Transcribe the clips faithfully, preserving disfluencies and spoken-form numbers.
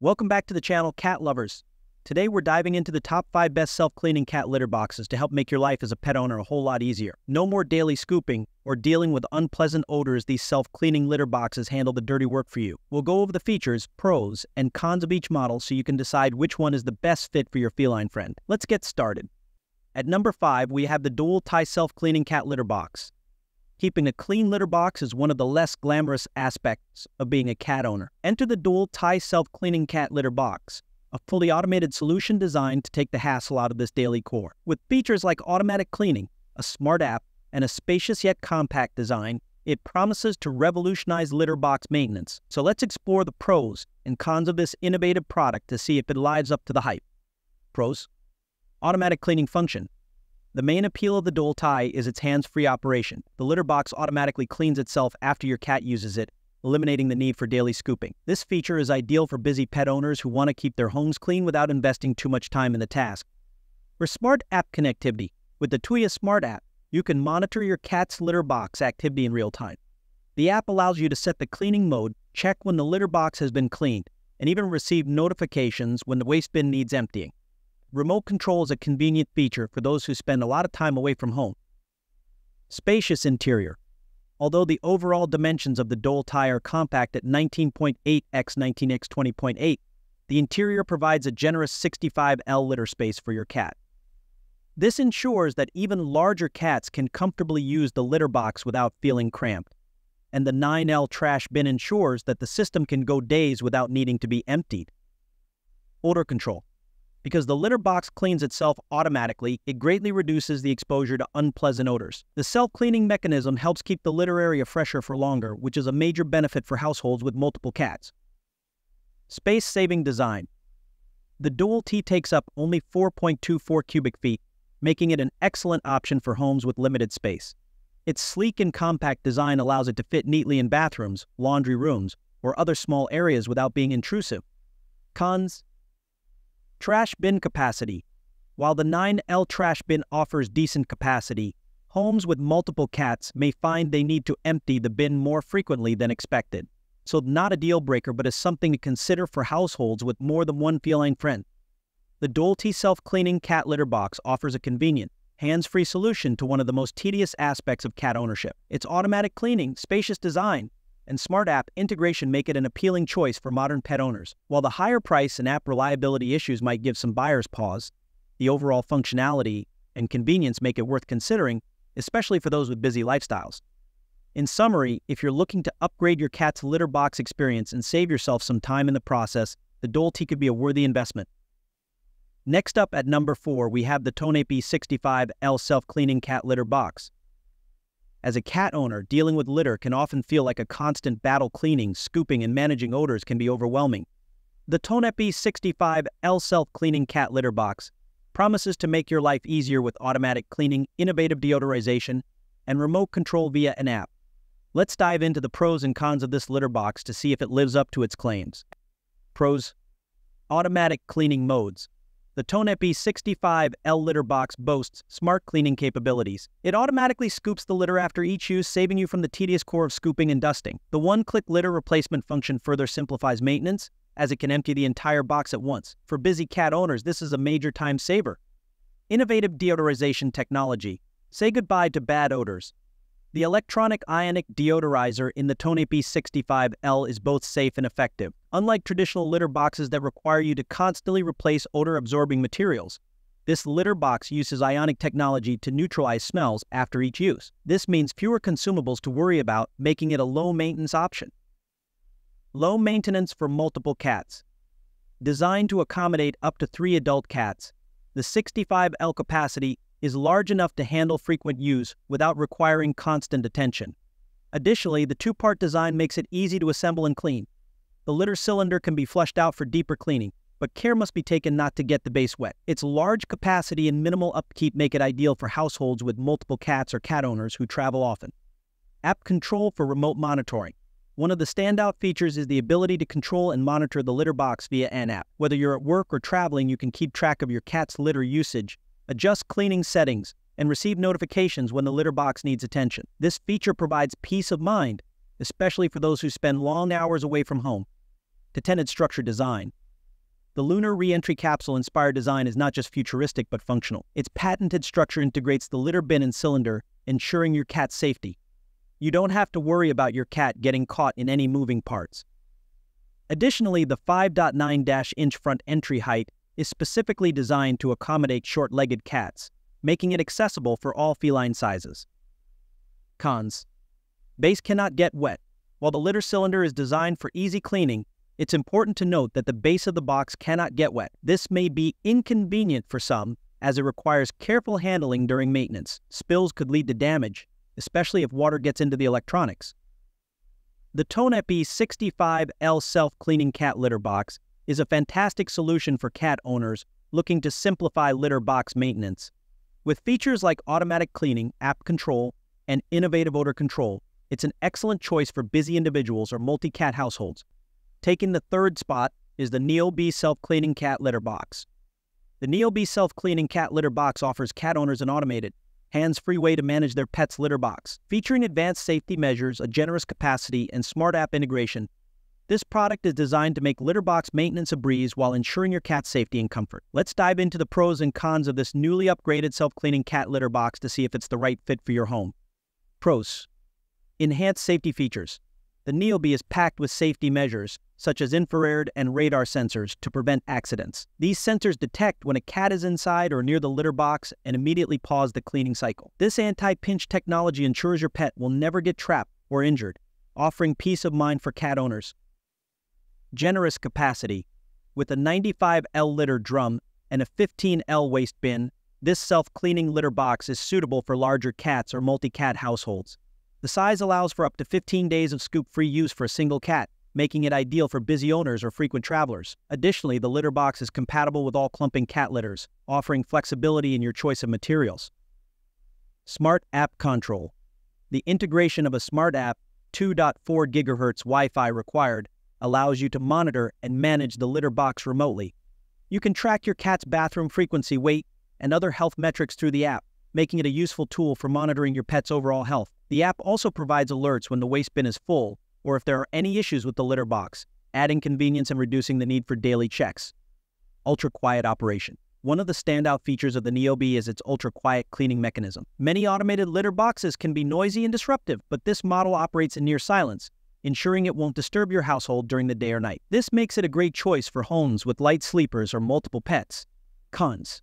Welcome back to the channel, cat lovers. Today we're diving into the top five best self-cleaning cat litter boxes to help make your life as a pet owner a whole lot easier. No more daily scooping or dealing with unpleasant odors. These self-cleaning litter boxes handle the dirty work for you. We'll go over the features, pros, and cons of each model so you can decide which one is the best fit for your feline friend. Let's get started. At number five, we have the Doel Ti self-cleaning cat litter box. Keeping a clean litter box is one of the less glamorous aspects of being a cat owner. Enter the Doel Ti self-cleaning cat litter box, a fully automated solution designed to take the hassle out of this daily chore. With features like automatic cleaning, a smart app, and a spacious yet compact design, it promises to revolutionize litter box maintenance. So let's explore the pros and cons of this innovative product to see if it lives up to the hype. Pros: automatic cleaning function. The main appeal of the Doel Ti is its hands-free operation. The litter box automatically cleans itself after your cat uses it, eliminating the need for daily scooping. This feature is ideal for busy pet owners who want to keep their homes clean without investing too much time in the task. For smart app connectivity, with the Tuya smart app, you can monitor your cat's litter box activity in real time. The app allows you to set the cleaning mode, check when the litter box has been cleaned, and even receive notifications when the waste bin needs emptying. Remote control is a convenient feature for those who spend a lot of time away from home. Spacious interior. Although the overall dimensions of the Doel Ti are compact at nineteen point eight by nineteen by twenty point eight, the interior provides a generous sixty-five L litter space for your cat. This ensures that even larger cats can comfortably use the litter box without feeling cramped, and the nine L trash bin ensures that the system can go days without needing to be emptied. Odor control. Because the litter box cleans itself automatically, it greatly reduces the exposure to unpleasant odors. The self-cleaning mechanism helps keep the litter area fresher for longer, which is a major benefit for households with multiple cats. Space-saving design. The Doel Ti takes up only four point two four cubic feet, making it an excellent option for homes with limited space. Its sleek and compact design allows it to fit neatly in bathrooms, laundry rooms, or other small areas without being intrusive. Cons: trash bin capacity. While the nine L trash bin offers decent capacity, homes with multiple cats may find they need to empty the bin more frequently than expected. So not a deal breaker, but is something to consider for households with more than one feline friend. The Doel Ti self-cleaning cat litter box offers a convenient, hands-free solution to one of the most tedious aspects of cat ownership. Its automatic cleaning, spacious design, and smart app integration make it an appealing choice for modern pet owners. While the higher price and app reliability issues might give some buyers pause, the overall functionality and convenience make it worth considering, especially for those with busy lifestyles. In summary, if you're looking to upgrade your cat's litter box experience and save yourself some time in the process, the Doel Ti could be a worthy investment. Next up at number four, we have the Tonepie sixty-five L self-cleaning cat litter box. As a cat owner, dealing with litter can often feel like a constant battle. Cleaning, scooping, and managing odors can be overwhelming. The Tonepie sixty-five L self-cleaning cat litter box promises to make your life easier with automatic cleaning, innovative deodorization, and remote control via an app. Let's dive into the pros and cons of this litter box to see if it lives up to its claims. Pros: automatic cleaning modes. The Tonepie sixty-five L litter box boasts smart cleaning capabilities. It automatically scoops the litter after each use, saving you from the tedious chore of scooping and dusting. The one-click litter replacement function further simplifies maintenance, as it can empty the entire box at once. For busy cat owners, this is a major time saver. Innovative deodorization technology. Say goodbye to bad odors. The electronic ionic deodorizer in the Tonepie sixty-five L is both safe and effective. Unlike traditional litter boxes that require you to constantly replace odor-absorbing materials, this litter box uses ionic technology to neutralize smells after each use. This means fewer consumables to worry about, making it a low-maintenance option. Low maintenance for multiple cats. Designed to accommodate up to three adult cats, the sixty-five L capacity is large enough to handle frequent use without requiring constant attention. Additionally, the two-part design makes it easy to assemble and clean. The litter cylinder can be flushed out for deeper cleaning, but care must be taken not to get the base wet. Its large capacity and minimal upkeep make it ideal for households with multiple cats or cat owners who travel often. App control for remote monitoring. One of the standout features is the ability to control and monitor the litter box via an app. Whether you're at work or traveling, you can keep track of your cat's litter usage, adjust cleaning settings, and receive notifications when the litter box needs attention. This feature provides peace of mind, especially for those who spend long hours away from home. Tenant structure design. The lunar re-entry capsule-inspired design is not just futuristic but functional. Its patented structure integrates the litter bin and cylinder, ensuring your cat's safety. You don't have to worry about your cat getting caught in any moving parts. Additionally, the five point nine inch front entry height is specifically designed to accommodate short-legged cats, making it accessible for all feline sizes. Cons: base cannot get wet. While the litter cylinder is designed for easy cleaning, it's important to note that the base of the box cannot get wet. This may be inconvenient for some, as it requires careful handling during maintenance. Spills could lead to damage, especially if water gets into the electronics. The Tonepie sixty-five L self-cleaning cat litter box is a fantastic solution for cat owners looking to simplify litter box maintenance. With features like automatic cleaning, app control, and innovative odor control, it's an excellent choice for busy individuals or multi-cat households. Taking the third spot is the NeoB self-cleaning cat litter box. The NeoB self-cleaning cat litter box offers cat owners an automated, hands-free way to manage their pet's litter box. Featuring advanced safety measures, a generous capacity, and smart app integration, this product is designed to make litter box maintenance a breeze while ensuring your cat's safety and comfort. Let's dive into the pros and cons of this newly upgraded self-cleaning cat litter box to see if it's the right fit for your home. Pros: enhanced safety features. The NeoB is packed with safety measures, such as infrared and radar sensors, to prevent accidents. These sensors detect when a cat is inside or near the litter box and immediately pause the cleaning cycle. This anti-pinch technology ensures your pet will never get trapped or injured, offering peace of mind for cat owners. Generous capacity. With a ninety-five L litter drum and a fifteen L waste bin, this self-cleaning litter box is suitable for larger cats or multi-cat households. The size allows for up to fifteen days of scoop-free use for a single cat, making it ideal for busy owners or frequent travelers. Additionally, the litter box is compatible with all clumping cat litters, offering flexibility in your choice of materials. Smart app control. The integration of a smart app, two point four gigahertz Wi-Fi required, allows you to monitor and manage the litter box remotely. You can track your cat's bathroom frequency, weight, and other health metrics through the app, making it a useful tool for monitoring your pet's overall health. The app also provides alerts when the waste bin is full or if there are any issues with the litter box, adding convenience and reducing the need for daily checks. Ultra-quiet operation. One of the standout features of the NeoB is its ultra-quiet cleaning mechanism. Many automated litter boxes can be noisy and disruptive, but this model operates in near silence, ensuring it won't disturb your household during the day or night. This makes it a great choice for homes with light sleepers or multiple pets. Cons: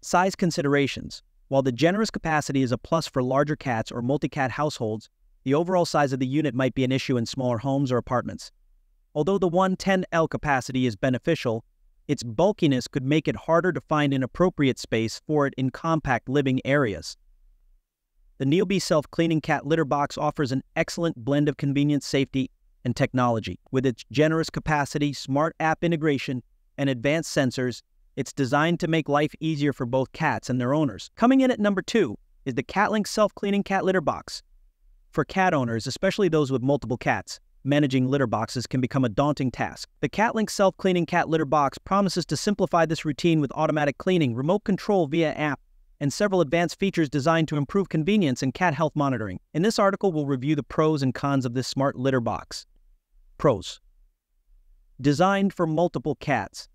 size considerations. While the generous capacity is a plus for larger cats or multi-cat households, the overall size of the unit might be an issue in smaller homes or apartments. Although the one ten L capacity is beneficial, its bulkiness could make it harder to find an appropriate space for it in compact living areas. The NeoB self-cleaning cat litter box offers an excellent blend of convenience, safety, and technology. With its generous capacity, smart app integration, and advanced sensors, it's designed to make life easier for both cats and their owners. Coming in at number two is the Catlink self-cleaning cat litter box. For cat owners, especially those with multiple cats, managing litter boxes can become a daunting task. The Catlink self-cleaning cat litter box promises to simplify this routine with automatic cleaning, remote control via app, and several advanced features designed to improve convenience and cat health monitoring. In this article, we'll review the pros and cons of this smart litter box. Pros: designed for multiple cats.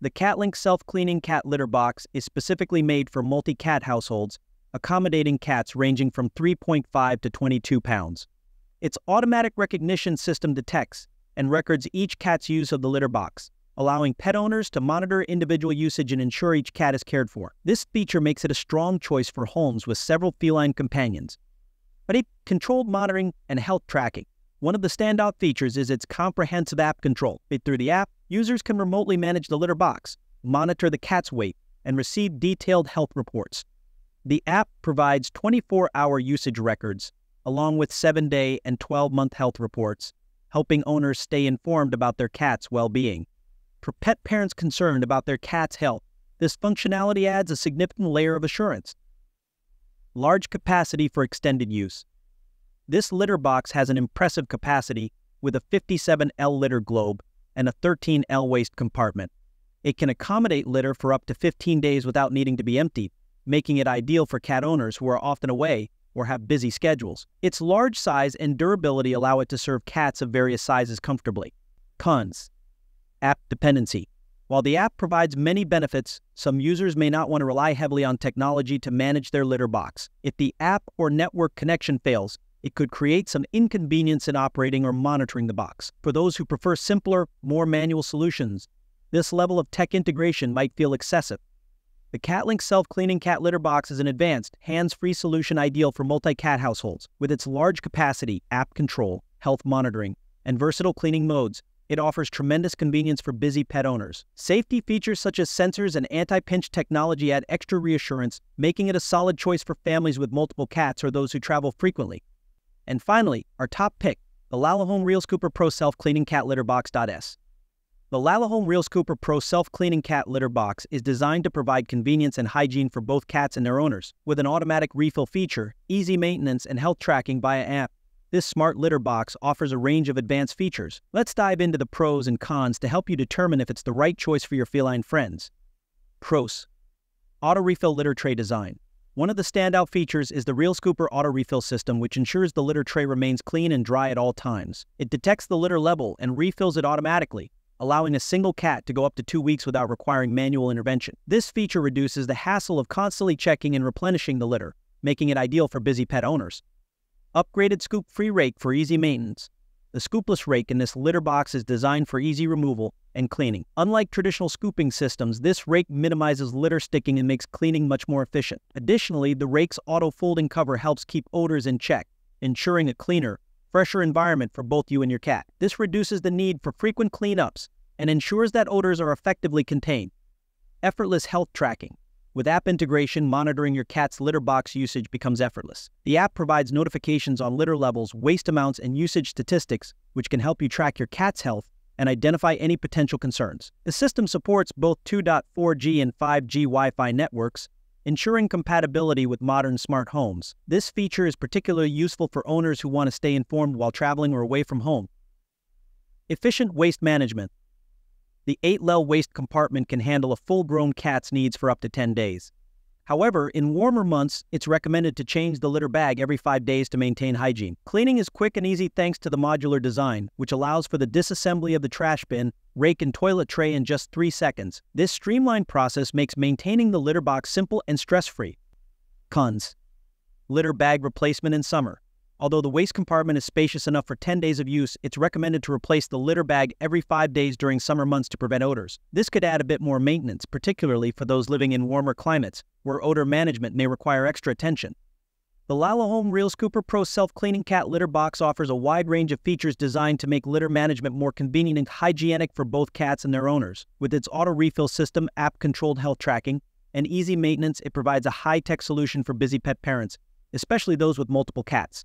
The Catlink self-cleaning cat litter box is specifically made for multi-cat households, accommodating cats ranging from three point five to twenty-two pounds. Its automatic recognition system detects and records each cat's use of the litter box, allowing pet owners to monitor individual usage and ensure each cat is cared for. This feature makes it a strong choice for homes with several feline companions. But it controlled monitoring and health tracking. One of the standout features is its comprehensive app control. It, through the app, users can remotely manage the litter box, monitor the cat's weight, and receive detailed health reports. The app provides twenty-four hour usage records, along with seven day and twelve month health reports, helping owners stay informed about their cat's well-being. For pet parents concerned about their cat's health, this functionality adds a significant layer of assurance. Large capacity for extended use. This litter box has an impressive capacity with a fifty-seven L litter globe and a thirteen L waste compartment. It can accommodate litter for up to fifteen days without needing to be emptied, making it ideal for cat owners who are often away or have busy schedules. Its large size and durability allow it to serve cats of various sizes comfortably. Cons: app dependency. While the app provides many benefits, some users may not want to rely heavily on technology to manage their litter box. If the app or network connection fails, it could create some inconvenience in operating or monitoring the box. For those who prefer simpler, more manual solutions, this level of tech integration might feel excessive. The Catlink self-cleaning cat litter box is an advanced, hands-free solution ideal for multi-cat households. With its large capacity, app control, health monitoring, and versatile cleaning modes, it offers tremendous convenience for busy pet owners. Safety features such as sensors and anti-pinch technology add extra reassurance, making it a solid choice for families with multiple cats or those who travel frequently. And finally, our top pick, the Lalahome Realscooper Pro Self-Cleaning Cat Litter Box.S. The Lalahome Realscooper Pro Self-Cleaning Cat Litter Box is designed to provide convenience and hygiene for both cats and their owners. With an automatic refill feature, easy maintenance, and health tracking via app, this smart litter box offers a range of advanced features. Let's dive into the pros and cons to help you determine if it's the right choice for your feline friends. Pros. Auto-refill litter tray design. One of the standout features is the Realscooper auto-refill system, which ensures the litter tray remains clean and dry at all times. It detects the litter level and refills it automatically, allowing a single cat to go up to two weeks without requiring manual intervention. This feature reduces the hassle of constantly checking and replenishing the litter, making it ideal for busy pet owners. Upgraded scoop-free rake for easy maintenance. The scoopless rake in this litter box is designed for easy removal and cleaning. Unlike traditional scooping systems, this rake minimizes litter sticking and makes cleaning much more efficient. Additionally, the rake's auto-folding cover helps keep odors in check, ensuring a cleaner, fresher environment for both you and your cat. This reduces the need for frequent cleanups and ensures that odors are effectively contained. Effortless health tracking. With app integration, monitoring your cat's litter box usage becomes effortless. The app provides notifications on litter levels, waste amounts, and usage statistics, which can help you track your cat's health and identify any potential concerns. The system supports both two point four G and five G Wi-Fi networks, ensuring compatibility with modern smart homes. This feature is particularly useful for owners who want to stay informed while traveling or away from home. Efficient waste management. The eight L waste compartment can handle a full-grown cat's needs for up to ten days. However, in warmer months, it's recommended to change the litter bag every five days to maintain hygiene. Cleaning is quick and easy thanks to the modular design, which allows for the disassembly of the trash bin, rake, and toilet tray in just three seconds. This streamlined process makes maintaining the litter box simple and stress-free. Cons. Litter bag replacement in summer. Although the waste compartment is spacious enough for ten days of use, it's recommended to replace the litter bag every five days during summer months to prevent odors. This could add a bit more maintenance, particularly for those living in warmer climates, where odor management may require extra attention. The Lalahome Realscooper Pro Self-Cleaning Cat Litter Box offers a wide range of features designed to make litter management more convenient and hygienic for both cats and their owners. With its auto-refill system, app-controlled health tracking, and easy maintenance, it provides a high-tech solution for busy pet parents, especially those with multiple cats.